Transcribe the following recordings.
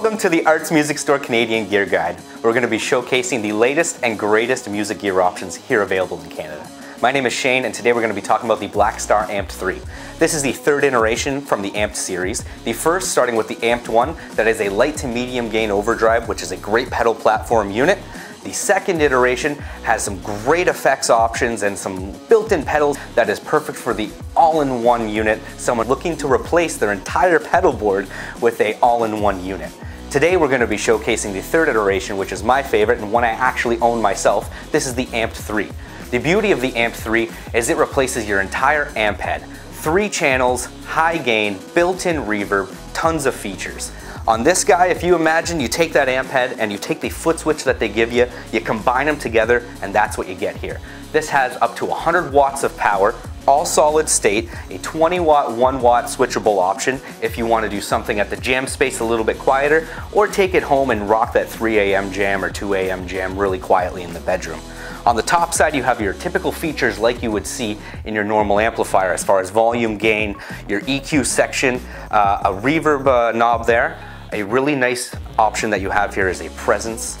welcome to the Arts Music Store Canadian Gear Guide. We're going to be showcasing the latest and greatest music gear options here available in Canada. My name is Shane, and today we're going to be talking about the Blackstar Amped 3. This is the third iteration from the Amped series. The first, starting with the Amped 1, that is a light to medium gain overdrive, which is a great pedal platform unit. The second iteration has some great effects options and some built-in pedals that is perfect for the all-in-one unit, someone looking to replace their entire pedal board with a all-in-one unit. Today we're going to be showcasing the third iteration, which is my favorite and one I actually own myself. This is the Amped 3. The beauty of the Amped 3 is it replaces your entire amp head. 3 channels, high gain, built-in reverb, tons of features. On this guy, if you imagine you take that amp head and you take the foot switch that they give you, you combine them together, and that's what you get here. This has up to 100 watts of power, all solid state, a 20 watt, 1 watt switchable option if you want to do something at the jam space a little bit quieter, or take it home and rock that 3 a.m. jam or 2 a.m. jam really quietly in the bedroom. On the top side, you have your typical features like you would see in your normal amplifier as far as volume gain, your EQ section, a reverb knob there. A really nice option that you have here is a presence.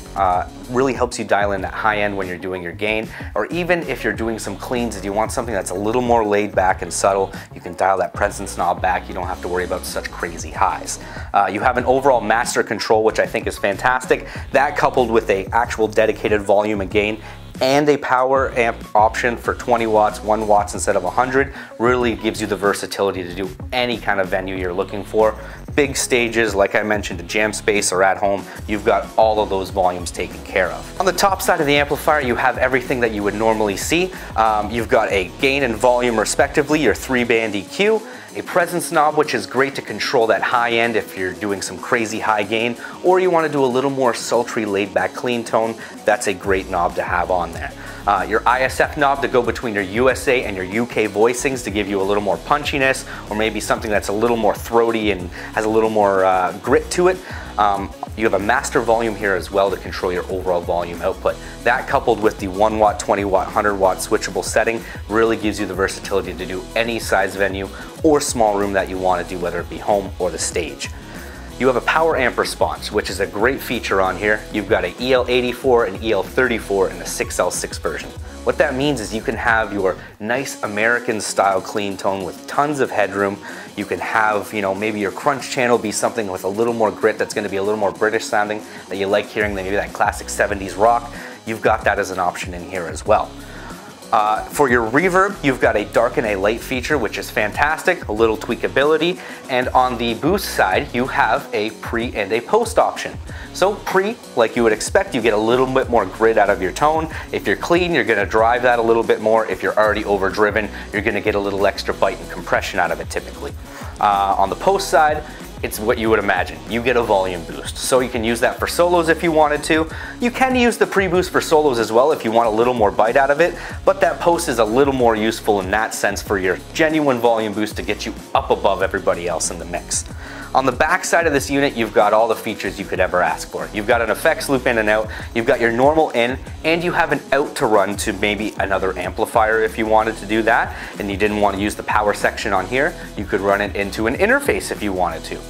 Really helps you dial in that high end when you're doing your gain, or even if you're doing some cleans and you want something that's a little more laid back and subtle, you can dial that presence knob back. You don't have to worry about such crazy highs. You have an overall master control, which I think is fantastic. That coupled with a actual dedicated volume and gain and a power amp option for 20 watts, 1 watts instead of 100 really gives you the versatility to do any kind of venue you're looking for. Big stages, like I mentioned, a jam space or at home, you've got all of those volumes taken care of. On the top side of the amplifier, you have everything that you would normally see. You've got a gain and volume respectively, your 3-band EQ, a presence knob, which is great to control that high end if you're doing some crazy high gain, or you want to do a little more sultry, laid back, clean tone. That's a great knob to have on there. Your ISF knob to go between your USA and your UK voicings to give you a little more punchiness, or maybe something that's a little more throaty and has a little more grit to it. You have a master volume here as well to control your overall volume output. That coupled with the 1 watt, 20 watt, 100 watt switchable setting really gives you the versatility to do any size venue or small room that you want to do, whether it be home or the stage. You have a power amp response, which is a great feature on here. You've got an EL84, an EL34, and a 6L6 version. What that means is you can have your nice American style clean tone with tons of headroom. You can have, maybe your crunch channel be something with a little more grit that's going to be a little more British sounding that you like hearing, maybe that classic 70s rock. You've got that as an option in here as well. For your reverb, you've got a dark and a light feature, which is fantastic, a little tweakability. And on the boost side, you have a pre and a post option. So pre, like you would expect, you get a little bit more grit out of your tone. If you're clean, you're gonna drive that a little bit more. If you're already overdriven, you're gonna get a little extra bite and compression out of it typically. On the post side, it's what you would imagine. You get a volume boost. So you can use that for solos if you wanted to. You can use the pre-boost for solos as well if you want a little more bite out of it, but that post is a little more useful in that sense for your genuine volume boost to get you up above everybody else in the mix. On the back side of this unit, you've got all the features you could ever ask for. You've got an effects loop in and out, you've got your normal in, and you have an out to run to maybe another amplifier if you wanted to do that, and you didn't want to use the power section on here. You could run it into an interface if you wanted to.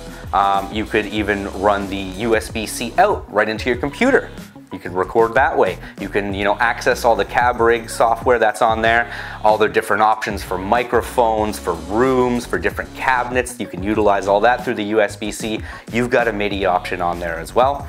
You could even run the USB-C out right into your computer. You can record that way. You can, access all the Cab rig software that's on there, all the different options for microphones, for rooms, for different cabinets. You can utilize all that through the USB-C. You've got a MIDI option on there as well.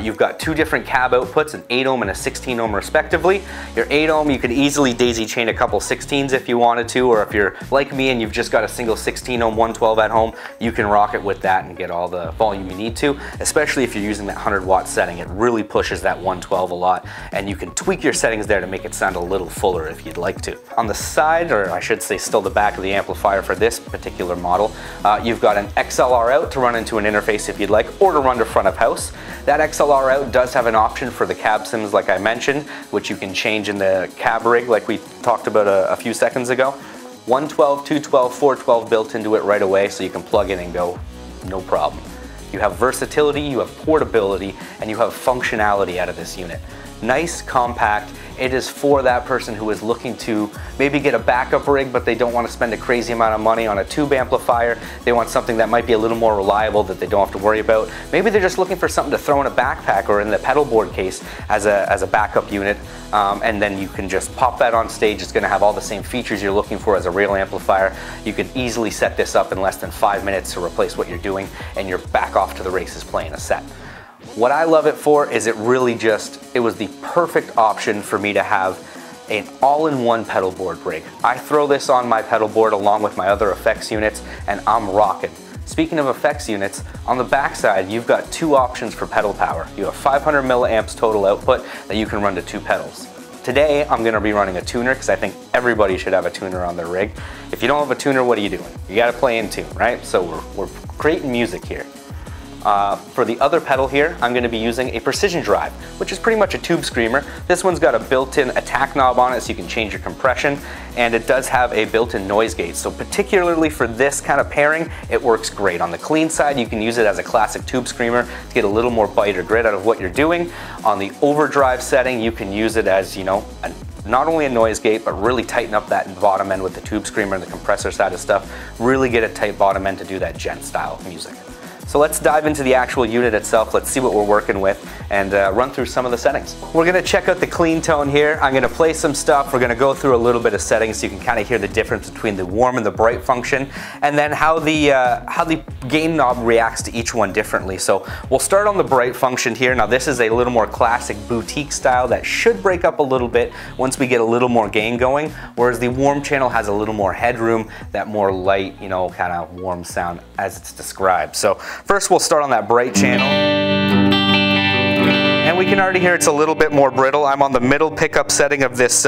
You've got 2 different cab outputs, an 8 ohm and a 16 ohm respectively. Your 8 ohm, you could easily daisy chain a couple 16s if you wanted to, or if you're like me and you've just got a single 16 ohm 112 at home, you can rock it with that and get all the volume you need to, especially if you're using that 100 watt setting. It really pushes that 112 a lot, and you can tweak your settings there to make it sound a little fuller if you'd like to. On the side, or I should say still the back of the amplifier for this particular model, you've got an XLR out to run into an interface if you'd like, or to run to front of house. That XLR out does have an option for the cab sims like I mentioned, which you can change in the cab rig like we talked about a few seconds ago. 112, 212, 412 built into it right away, so you can plug in and go, no problem. You have versatility, you have portability, and you have functionality out of this unit. nice, compact. It is for that person who is looking to maybe get a backup rig, but they don't want to spend a crazy amount of money on a tube amplifier. They want something that might be a little more reliable that they don't have to worry about. Maybe they're just looking for something to throw in a backpack or in the pedal board case as a backup unit, and then you can just pop that on stage. It's going to have all the same features you're looking for as a real amplifier. You could easily set this up in less than 5 minutes to replace what you're doing, and you're back off to the races playing a set. What I love it for is it was the perfect option for me to have an all-in-one pedal board rig. I throw this on my pedal board along with my other effects units and I'm rocking. Speaking of effects units, on the backside you've got two options for pedal power. You have 500 milliamps total output that you can run to two pedals. Today I'm going to be running a tuner because I think everybody should have a tuner on their rig. If you don't have a tuner, what are you doing? You got to play in tune, right? So we're creating music here. For the other pedal here, I'm going to be using a Precision Drive, which is pretty much a Tube Screamer. This one's got a built-in attack knob on it so you can change your compression, and it does have a built-in noise gate. So particularly for this kind of pairing, it works great. On the clean side, you can use it as a classic Tube Screamer to get a little more bite or grit out of what you're doing. On the overdrive setting, you can use it as, you know, not only a noise gate, but really tighten up that bottom end with the Tube Screamer and the compressor side of stuff. Really get a tight bottom end to do that Jent-style music. So let's dive into the actual unit itself. Let's see what we're working with and run through some of the settings. We're gonna check out the clean tone here. I'm gonna play some stuff. We're gonna go through a little bit of settings so you can kind of hear the difference between the warm and the bright function, and then how the gain knob reacts to each one differently. So we'll start on the bright function here. Now this is a little more classic boutique style that should break up a little bit once we get a little more gain going, whereas the warm channel has a little more headroom, that more light, you know, kind of warm sound as it's described. So first we'll start on that bright channel, and we can already hear it's a little bit more brittle. I'm on the middle pickup setting of this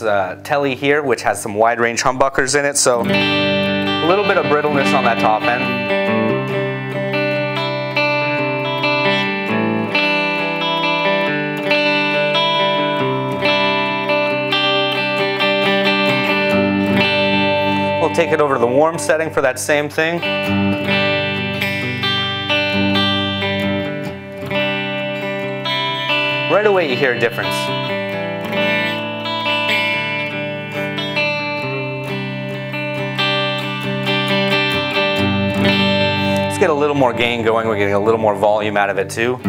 Tele here, which has some wide range humbuckers in it, so a little bit of brittleness on that top end. We'll take it over to the warm setting for that same thing. Right away you hear a difference. Let's get a little more gain going. We're getting a little more volume out of it too.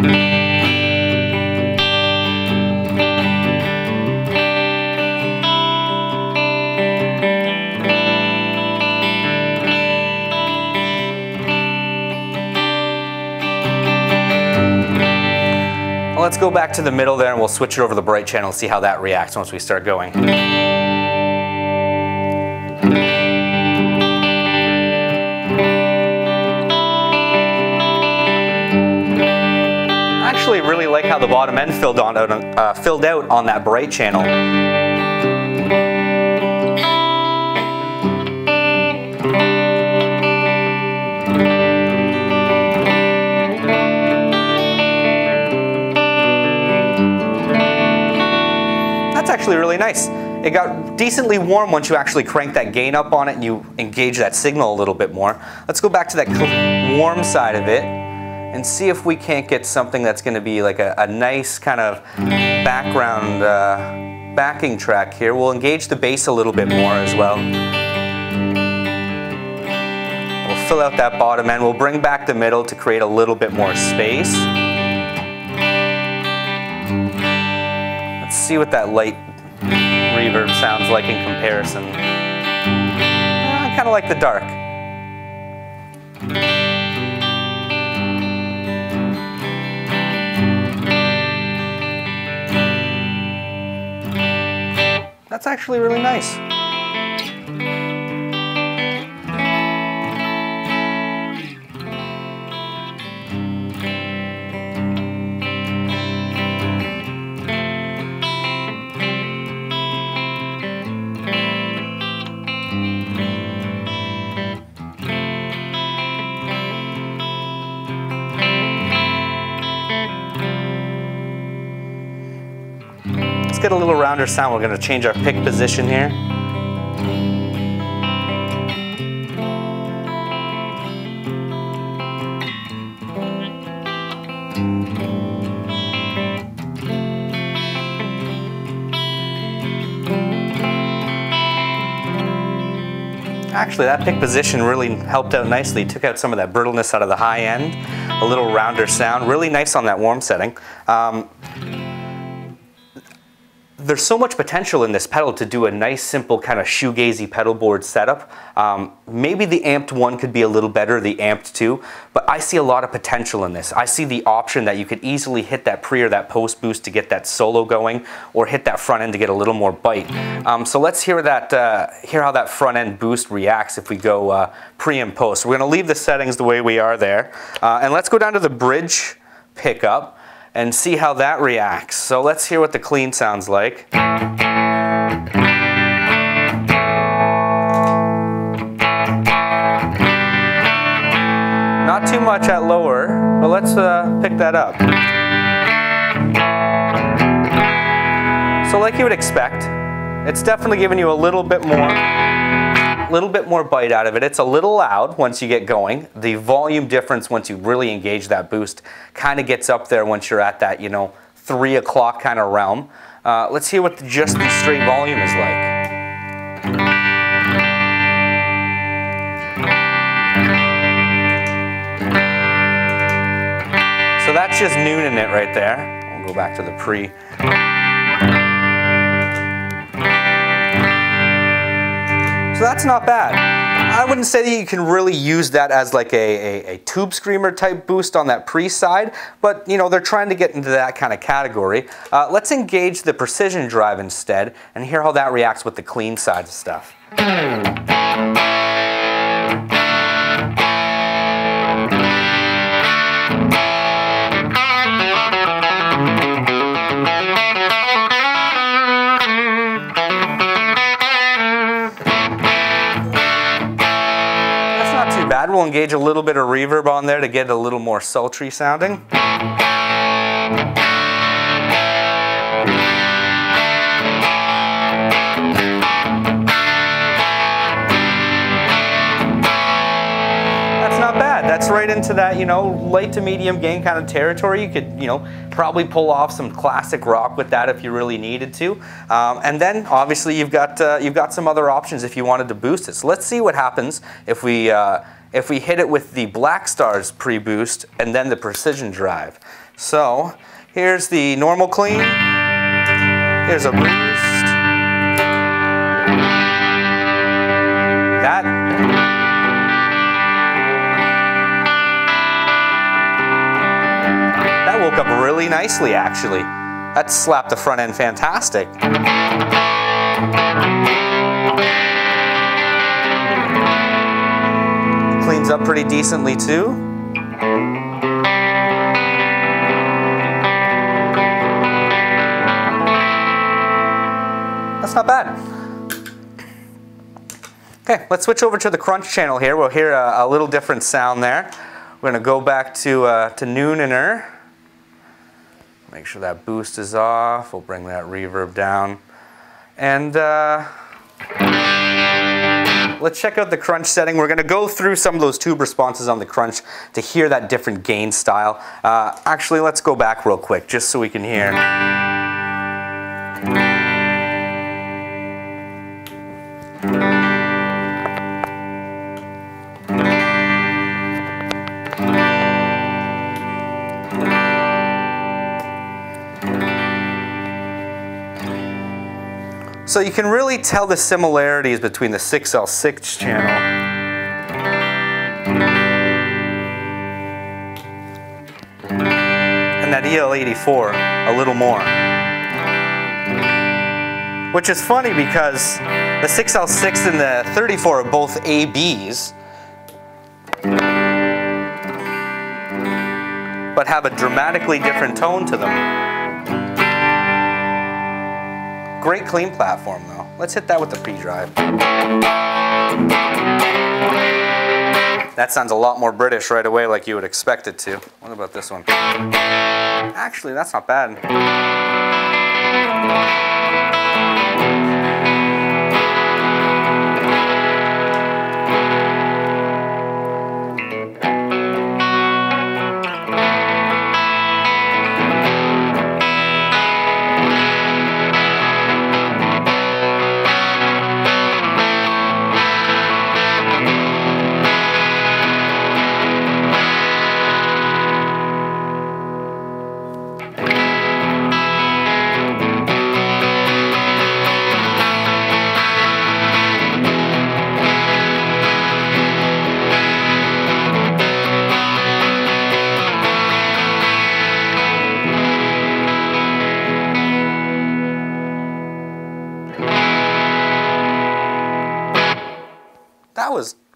Let's go back to the middle there and we'll switch it over to the bright channel and see how that reacts once we start going. I actually really like how the bottom end filled out on that bright channel. Really nice. It got decently warm once you actually crank that gain up on it and you engage that signal a little bit more. Let's go back to that warm side of it and see if we can't get something that's going to be like a nice kind of background backing track here. We'll engage the bass a little bit more as well. We'll fill out that bottom end. We'll bring back the middle to create a little bit more space. Let's see what that light reverb sounds like in comparison. I kind of like the dark. That's actually really nice. Get a little rounder sound. We're going to change our pick position here. actually that pick position really helped out nicely. Took out some of that brittleness out of the high end. A little rounder sound, really nice on that warm setting. There's so much potential in this pedal to do a nice, simple kind of shoegazy pedal board setup. Maybe the Amped 1 could be a little better, the Amped 2, but I see a lot of potential in this. I see the option that you could easily hit that pre or that post boost to get that solo going, or hit that front end to get a little more bite. So let's hear that. Hear how that front end boost reacts if we go pre and post. So we're going to leave the settings the way we are there, and let's go down to the bridge pickup and see how that reacts. So let's hear what the clean sounds like. Not too much at lower, but let's pick that up. So like you would expect, it's definitely giving you a little bit more bite out of it. It's a little loud once you get going. The volume difference once you really engage that boost kind of gets up there once you're at that, you know, 3 o'clock kind of realm. Let's hear what just the straight volume is like. So that's just nooning it right there. I'll go back to the pre. So that's not bad. I wouldn't say that you can really use that as like a Tube Screamer type boost on that pre side, but you know, they're trying to get into that kind of category. Let's engage the Precision Drive instead and hear how that reacts with the clean side of stuff. We'll engage a little bit of reverb on there to get a little more sultry sounding. That's not bad. That's right into that, you know, light to medium gain kind of territory. You could, you know, probably pull off some classic rock with that if you really needed to. And then obviously you've got some other options if you wanted to boost it. So let's see what happens if we hit it with the Blackstar's pre-boost and then the Precision Drive. So here's the normal clean, here's a boost. That woke up really nicely actually. That slapped the front end fantastic. Cleans up pretty decently too. That's not bad. Okay, let's switch over to the crunch channel here. We'll hear a little different sound there. We're gonna go back to nooner. Make sure that boost is off. We'll bring that reverb down. And let's check out the crunch setting. We're going to go through some of those tube responses on the crunch to hear that different gain style. Actually, let's go back real quick just so we can hear. So you can really tell the similarities between the 6L6 channel and that EL84 a little more. Which is funny because the 6L6 and the 34 are both ABs, but have a dramatically different tone to them. Great clean platform though. Let's hit that with the pre-drive. That sounds a lot more British right away like you would expect it to. What about this one? Actually, that's not bad.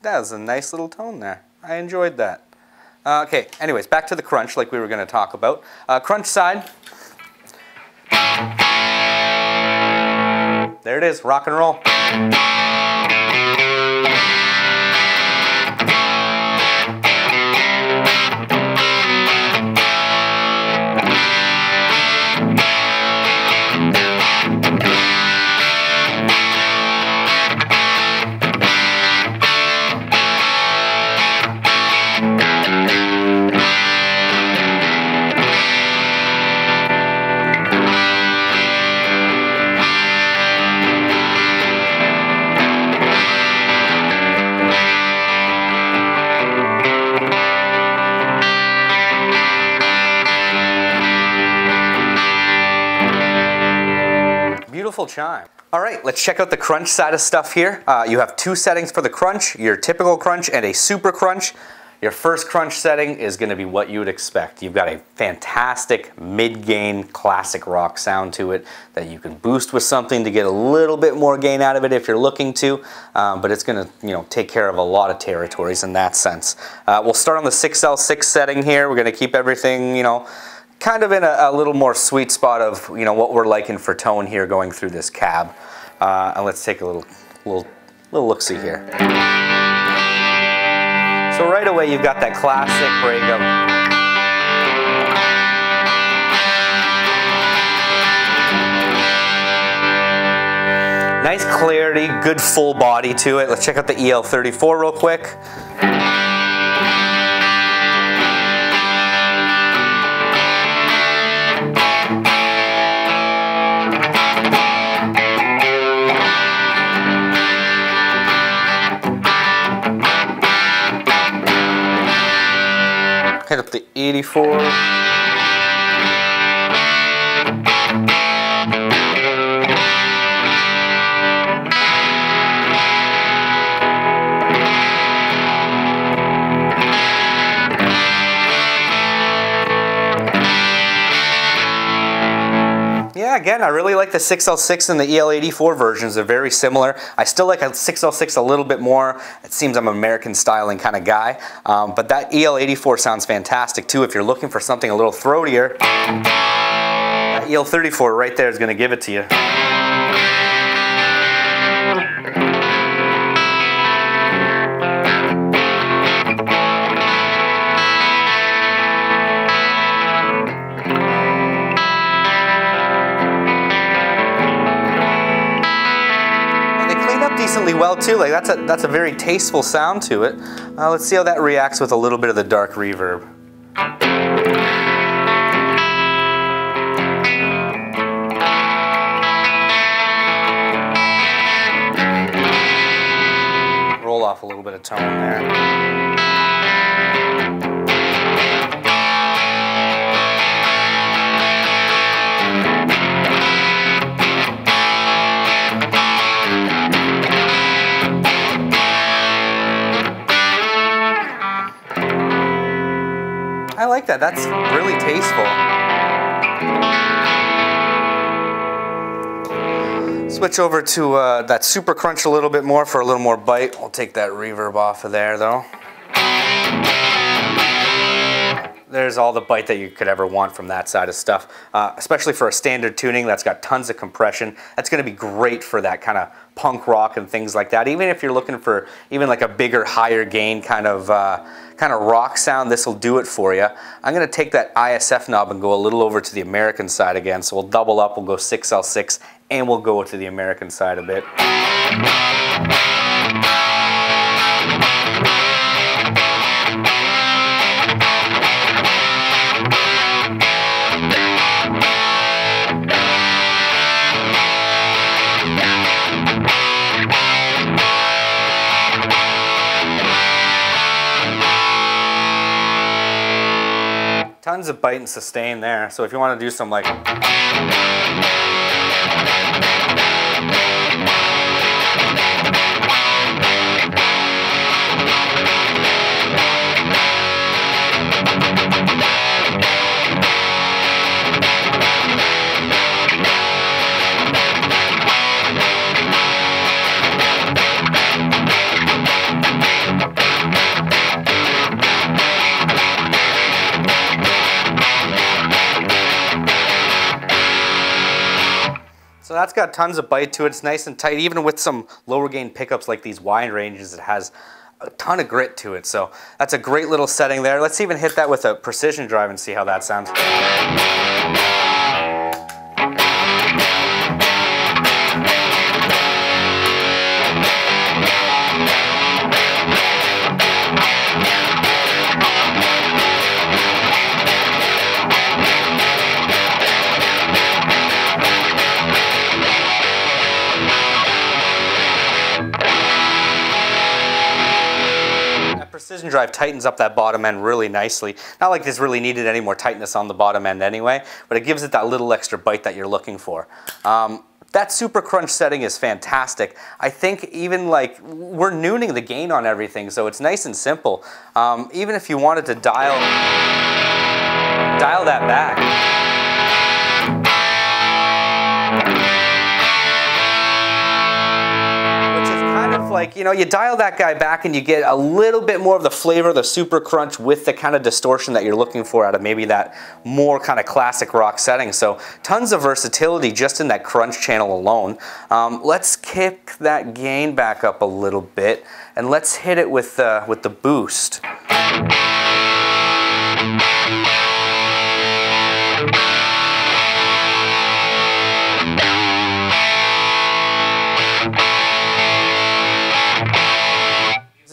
that was a nice little tone there. I enjoyed that. Okay, anyways, back to the crunch like we were going to talk about. Crunch side. There it is, rock and roll. Chime. All right, let's check out the crunch side of stuff here. You have two settings for the crunch, your typical crunch and a super crunch. Your first crunch setting is going to be what you would expect. You've got a fantastic mid-gain classic rock sound to it that you can boost with something to get a little bit more gain out of it if you're looking to, but it's going to, you know, take care of a lot of territories in that sense. We'll start on the 6L6 setting here. We're going to keep everything, you know, kind of in a little more sweet spot of, you know, what we're liking for tone here going through this cab. And let's take a little look-see here. So right away you've got that classic break of nice clarity, good full body to it. Let's check out the EL34 real quick. Hit up the 84. Yeah, again, I really like the 6L6 and the EL84 versions. They're very similar. I still like a 6L6 a little bit more. It seems I'm an American styling kind of guy. But that EL84 sounds fantastic too if you're looking for something a little throatier. That EL34 right there is going to give it to you. Well too, like that's a very tasteful sound to it. Let's see how that reacts with a little bit of the dark reverb. Roll off a little bit of tone there. I like that. That's really tasteful. Switch over to that super crunch a little bit more for a little more bite. We'll take that reverb off of there though. There's all the bite that you could ever want from that side of stuff, especially for a standard tuning that's got tons of compression. That's going to be great for that kind of punk rock and things like that. Even if you're looking for even like a bigger, higher gain kind of rock sound, this will do it for you. I'm going to take that ISF knob and go a little over to the American side again. So we'll double up, we'll go 6L6, and we'll go to the American side a bit. Tons of bite and sustain there, so if you want to do some like So that's got tons of bite to it. It's nice and tight. Even with some lower gain pickups like these wide ranges, it has a ton of grit to it. So that's a great little setting there. Let's even hit that with a precision drive and see how that sounds. Precision drive tightens up that bottom end really nicely. Not like this really needed any more tightness on the bottom end anyway, but it gives it that little extra bite that you're looking for. That super crunch setting is fantastic. I think even like we're nooning the gain on everything, so it's nice and simple. Even if you wanted to dial that back. Like, you know, you dial that guy back and you get a little bit more of the flavor, the super crunch with the kind of distortion that you're looking for out of maybe that more kind of classic rock setting. So tons of versatility just in that crunch channel alone. Let's kick that gain back up a little bit and let's hit it with the boost.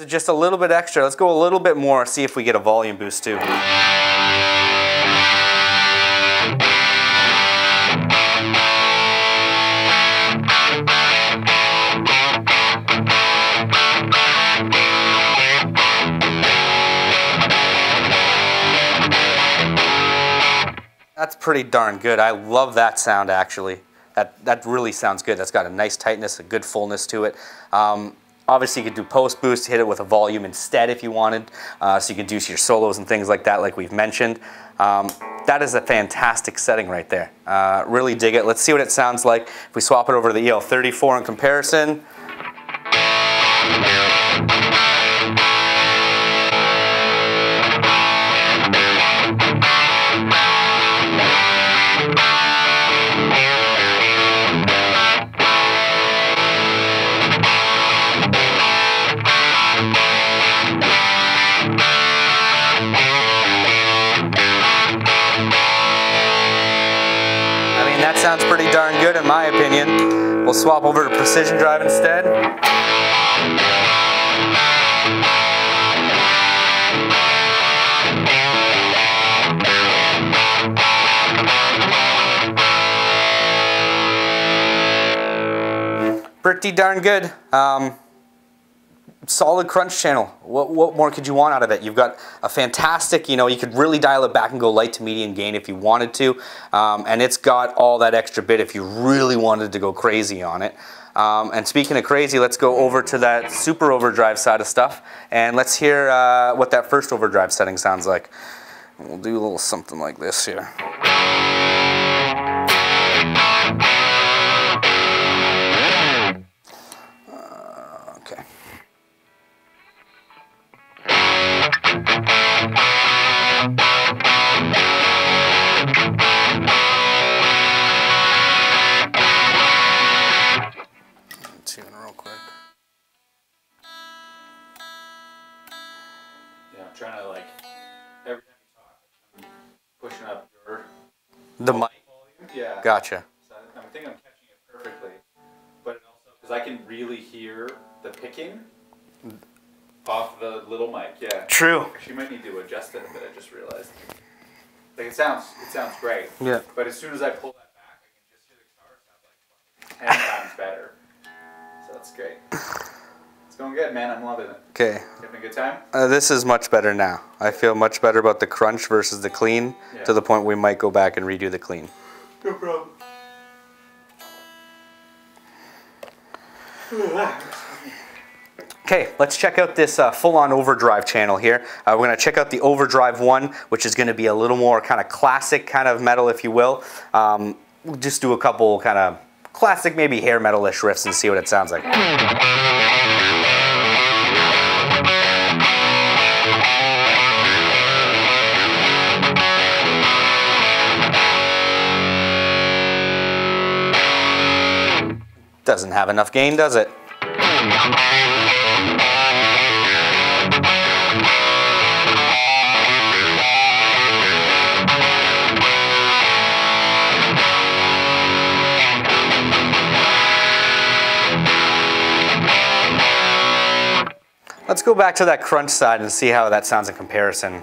Just a little bit extra. Let's go a little bit more, see if we get a volume boost too. That's pretty darn good. I love that sound actually. That really sounds good. That's got a nice tightness, a good fullness to it. Obviously you could do post boost, hit it with a volume instead if you wanted, so you could do your solos and things like that like we've mentioned. That is a fantastic setting right there. Really dig it. Let's see what it sounds like if we swap it over to the EL34 in comparison. Sounds pretty darn good in my opinion. We'll swap over to precision drive instead. Pretty darn good. Solid crunch channel. What more could you want out of it? You've got a fantastic, you know, you could really dial it back and go light to medium gain if you wanted to. And it's got all that extra bit if you really wanted to go crazy on it. And speaking of crazy, let's go over to that super overdrive side of stuff. And let's hear what that first overdrive setting sounds like. We'll do a little something like this here. The mic volume? Yeah. Gotcha. So I think I'm catching it perfectly, but it also, because I can really hear the picking off the little mic, yeah. True. She might need to adjust it a bit, I just realized. Like it sounds great. Yeah. But as soon as I pull that back, I can just hear the guitar sound like 10 times better. So that's great. It's going good, man. I'm loving it. Okay. You having a good time? This is much better now. I feel much better about the crunch versus the clean, yeah. To the point we might go back and redo the clean. No problem. Okay, let's check out this full-on overdrive channel here. We're going to check out the overdrive one, which is going to be a little more kind of classic kind of metal, if you will. We'll just do a couple kind of classic, maybe hair metal-ish riffs and see what it sounds like. doesn't have enough gain, does it? Let's go back to that crunch side and see how that sounds in comparison.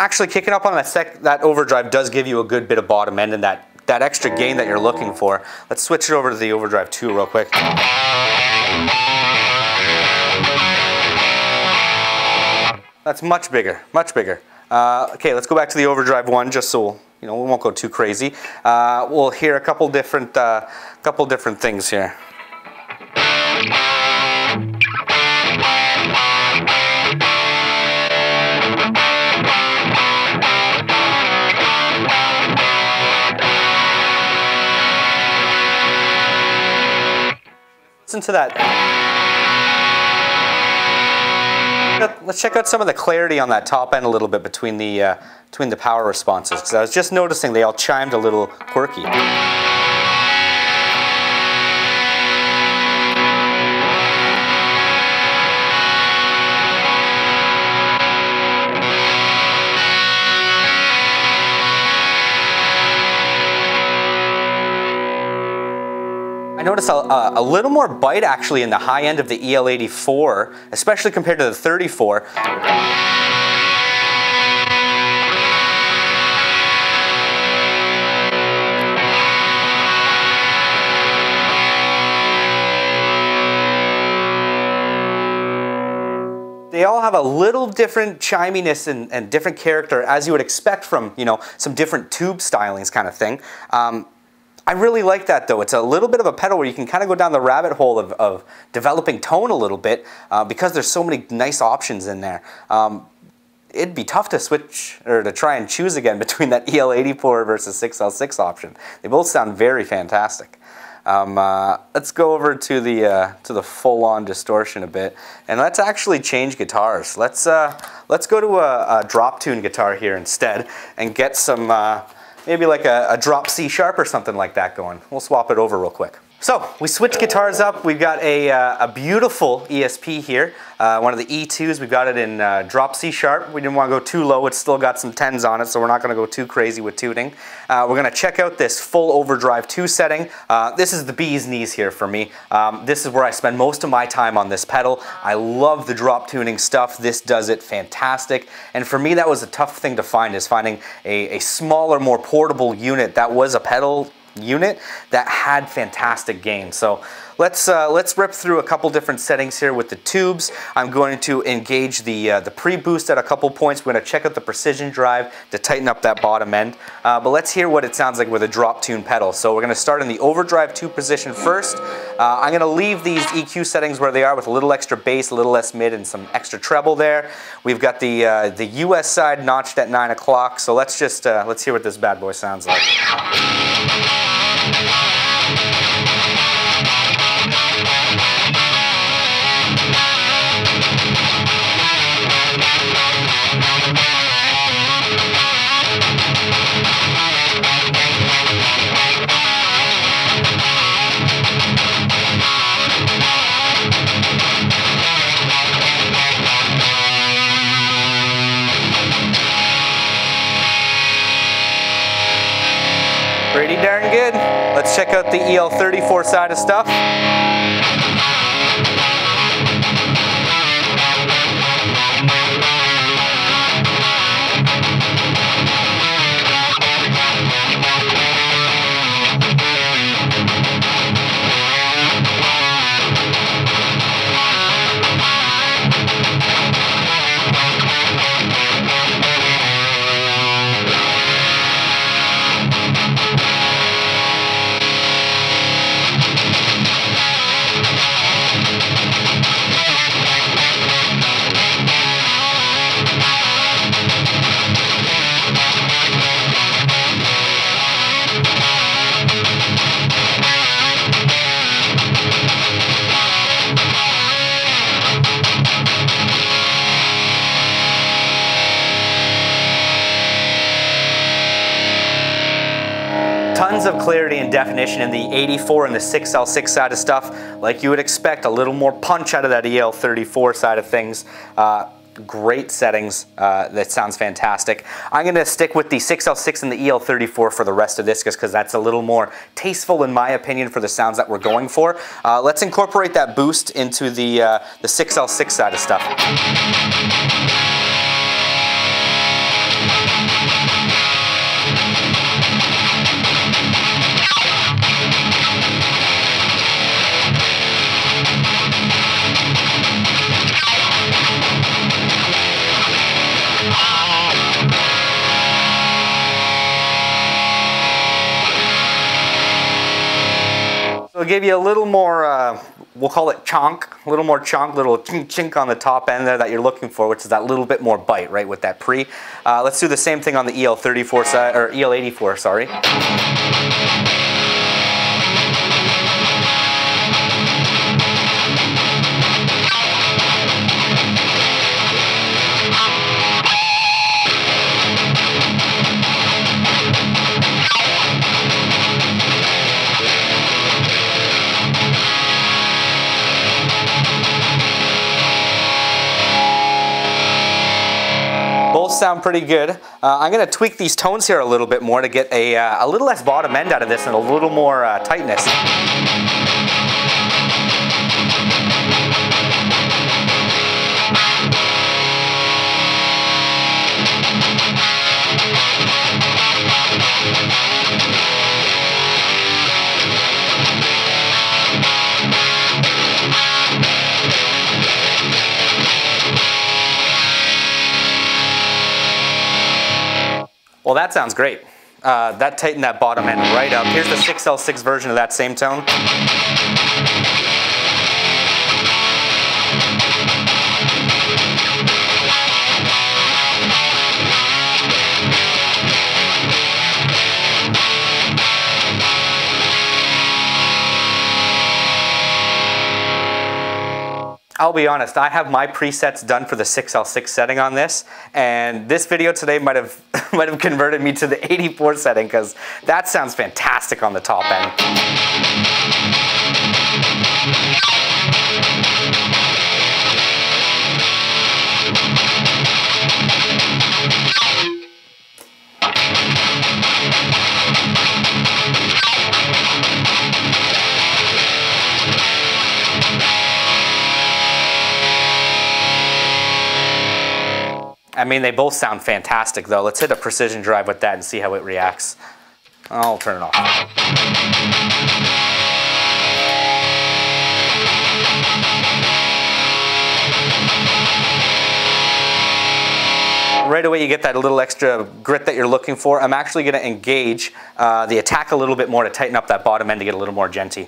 Actually, kicking up on that overdrive does give you a good bit of bottom end and that extra gain that you're looking for. Let's switch it over to the overdrive 2 real quick. That's much bigger, much bigger. Okay, let's go back to the overdrive 1 just so we won't go too crazy. We'll hear a couple different, things here. Listen to that. Let's check out some of the clarity on that top end a little bit between the power responses, because I was just noticing they all chimed a little quirky. I noticed a little more bite actually in the high end of the EL84, especially compared to the 34. They all have a little different chiminess and different character, as you would expect from, some different tube stylings kind of thing. I really like that though. It's a little bit of a pedal where you can kind of go down the rabbit hole of developing tone a little bit because there's so many nice options in there. It'd be tough to switch or to try and choose again between that EL84 versus 6L6 option. They both sound very fantastic. Let's go over to the full-on distortion a bit, and let's actually change guitars. Let's go to a drop tune guitar here instead and get some. Maybe like a drop C sharp or something like that going. We'll swap it over real quick. So we switch guitars up. We've got a beautiful ESP here, one of the E2s. We've got it in drop C sharp. We didn't want to go too low. It's still got some 10s on it, so we're not going to go too crazy with tuning. We're going to check out this full overdrive 2 setting. This is the bee's knees here for me. This is where I spend most of my time on this pedal. I love the drop tuning stuff. This does it fantastic. And for me, that was a tough thing to find, is finding a smaller, more portable unit that was a pedal unit that had fantastic gain. So let's rip through a couple different settings here with the tubes. I'm going to engage the pre-boost at a couple points. We're going to check out the precision drive to tighten up that bottom end. But let's hear what it sounds like with a drop tune pedal. So we're going to start in the overdrive 2 position first. I'm going to leave these EQ settings where they are with a little extra bass, a little less mid, and some extra treble there. We've got the US side notched at 9 o'clock. So let's hear what this bad boy sounds like. Pretty darn good. Let's check out the EL34 side of stuff. tons of clarity and definition in the 84 and the 6L6 side of stuff. Like you would expect, a little more punch out of that EL34 side of things. Great settings, that sounds fantastic. I'm gonna stick with the 6L6 and the EL34 for the rest of this, just because that's a little more tasteful in my opinion for the sounds that we're going for. Let's incorporate that boost into the 6L6 side of stuff. It'll give you a little more, we'll call it chonk, a little more chonk, little chink chink on the top end there that you're looking for, which is that little bit more bite, right, with that pre. Let's do the same thing on the EL34 side, or EL84, sorry. Sound pretty good. I'm going to tweak these tones here a little bit more to get a little less bottom end out of this and a little more tightness. Well, that sounds great. That tightened that bottom end right up. Here's the 6L6 version of that same tone. I'll be honest, I have my presets done for the 6L6 setting on this, and this video today might have converted me to the 84 setting, because that sounds fantastic on the top end. I mean, they both sound fantastic though. Let's hit a precision drive with that and see how it reacts. I'll turn it off. Right away you get that little extra grit that you're looking for. I'm actually going to engage the attack a little bit more to tighten up that bottom end to get a little more genty.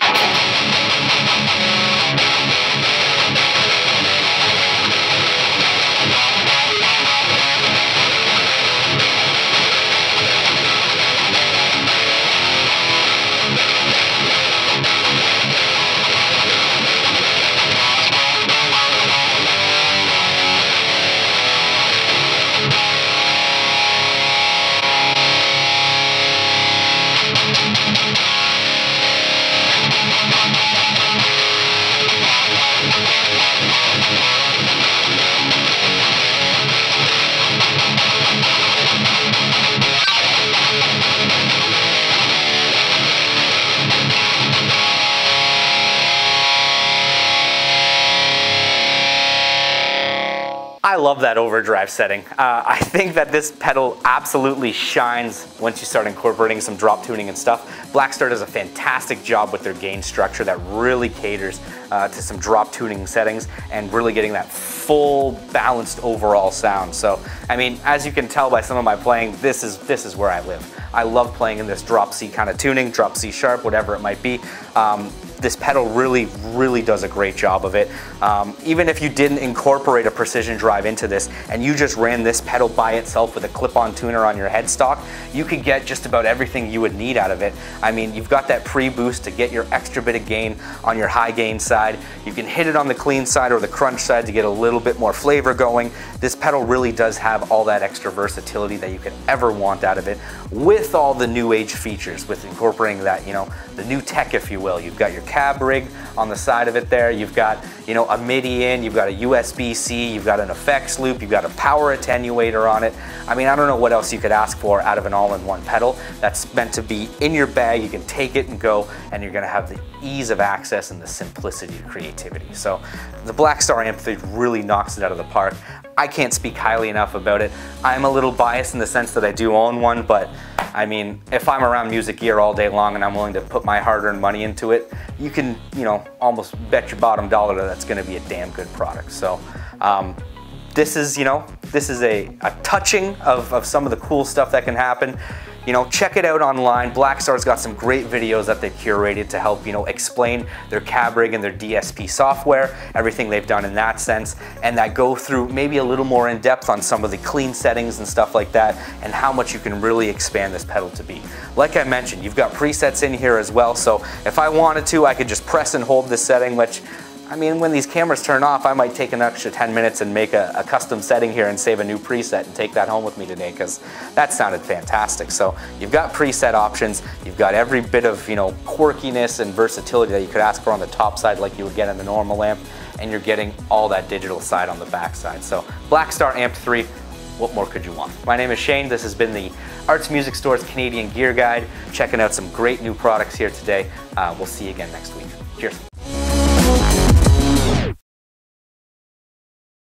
I love that overdrive setting. I think that this pedal absolutely shines once you start incorporating some drop tuning and stuff. Blackstar does a fantastic job with their gain structure that really caters to some drop tuning settings and really getting that full balanced overall sound. So, I mean, as you can tell by some of my playing, this is where I live. I love playing in this drop C kind of tuning, drop C sharp, whatever it might be. this pedal really does a great job of it. Even if you didn't incorporate a Precision Drive into this and you just ran this pedal by itself with a clip-on tuner on your headstock, you could get just about everything you would need out of it. I mean, you've got that pre-boost to get your extra bit of gain on your high gain side. You can hit it on the clean side or the crunch side to get a little bit more flavor going. This pedal really does have all that extra versatility that you could ever want out of it, with all the new age features, with incorporating that, you know, the new tech, if you will. You've got your cab rig on the side of it there, you've got, you know, a MIDI in, you've got a USB-C, you've got an effects loop, you've got a power attenuator on it. I mean, I don't know what else you could ask for out of an all-in-one pedal that's meant to be in your bag. You can take it and go, and you're gonna have the ease of access and the simplicity of creativity. So the Blackstar Amped 3 really knocks it out of the park. I can't speak highly enough about it. I'm a little biased in the sense that I do own one, but I mean, if I'm around music gear all day long and I'm willing to put my hard-earned money into it, you can, you know, almost bet your bottom dollar that that's gonna be a damn good product. So this is, you know, this is a touching of some of the cool stuff that can happen. You know, check it out online. Blackstar's got some great videos that they've curated to help, you know, explain their cab rig and their DSP software, everything they've done in that sense, and that go through maybe a little more in depth on some of the clean settings and stuff like that, and how much you can really expand this pedal to be. Like I mentioned, you've got presets in here as well, so if I wanted to, I could just press and hold this setting, which, I mean, when these cameras turn off, I might take an extra 10 minutes and make a custom setting here and save a new preset and take that home with me today, because that sounded fantastic. So you've got preset options, you've got every bit of, you know, quirkiness and versatility that you could ask for on the top side like you would get in the normal amp, and you're getting all that digital side on the back side. So Blackstar Amped 3, what more could you want? My name is Shane, this has been the Arts Music Store's Canadian Gear Guide, checking out some great new products here today. We'll see you again next week. Cheers.